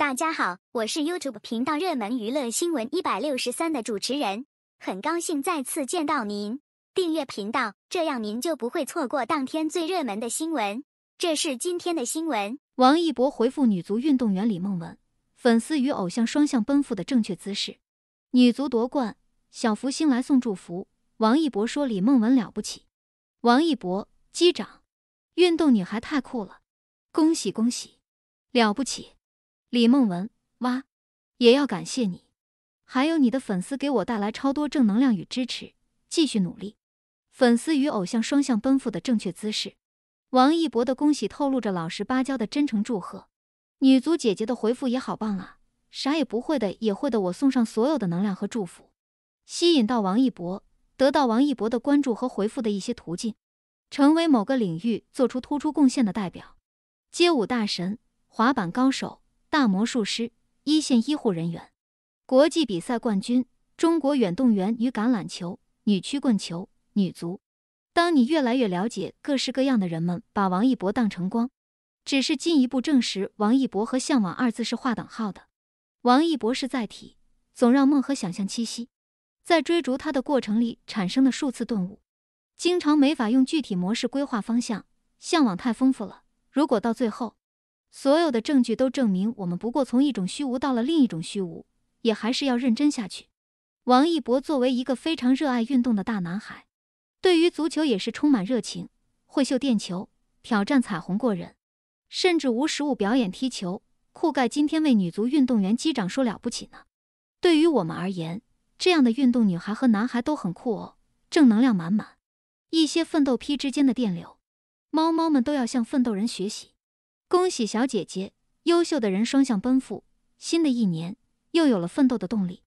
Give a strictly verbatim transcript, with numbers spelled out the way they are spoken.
大家好，我是 YouTube 频道热门娱乐新闻一六三的主持人，很高兴再次见到您。订阅频道，这样您就不会错过当天最热门的新闻。这是今天的新闻。王一博回复女足运动员李梦雯：粉丝与偶像双向奔赴的正确姿势。女足夺冠，小福星来送祝福。王一博说李梦雯了不起。王一博，击掌！运动女孩太酷了，恭喜恭喜，了不起！李梦雯，哇，也要感谢你，还有你的粉丝给我带来超多正能量与支持，继续努力。粉丝与偶像双向奔赴的正确姿势。王一博的恭喜透露着老实巴交的真诚祝贺。女足姐姐的回复也好棒啊，啥也不会的也会的，我送上所有的能量和祝福。吸引到王一博，得到王一博的关注和回复的一些途径，成为某个领域做出突出贡献的代表，街舞大神、滑板高手。大魔术师、一线医护人员、国际比赛冠军、中国远动员与橄榄球、女曲棍球、女足。当你越来越了解各式各样的人们把王一博当成光，只是进一步证实王一博和向往二字是划等号的。王一博是载体，总让梦和想象栖息，在追逐他的过程里产生的数次顿悟，经常没法用具体模式规划方向，向往太丰富了。如果到最后所有的证据都证明我们不过从一种虚无到了另一种虚无，也还是要认真下去。王一博作为一个非常热爱运动的大男孩，对于足球也是充满热情，会秀电球，挑战彩虹过人，甚至无实物表演踢球。酷盖今天为女足运动员击掌说了不起呢。对于我们而言，这样的运动女孩和男孩都很酷哦，正能量满满，一些奋斗批之间的电流，猫猫们都要向奋斗人学习。恭喜小姐姐，优秀的人双向奔赴，新的一年又有了奋斗的动力。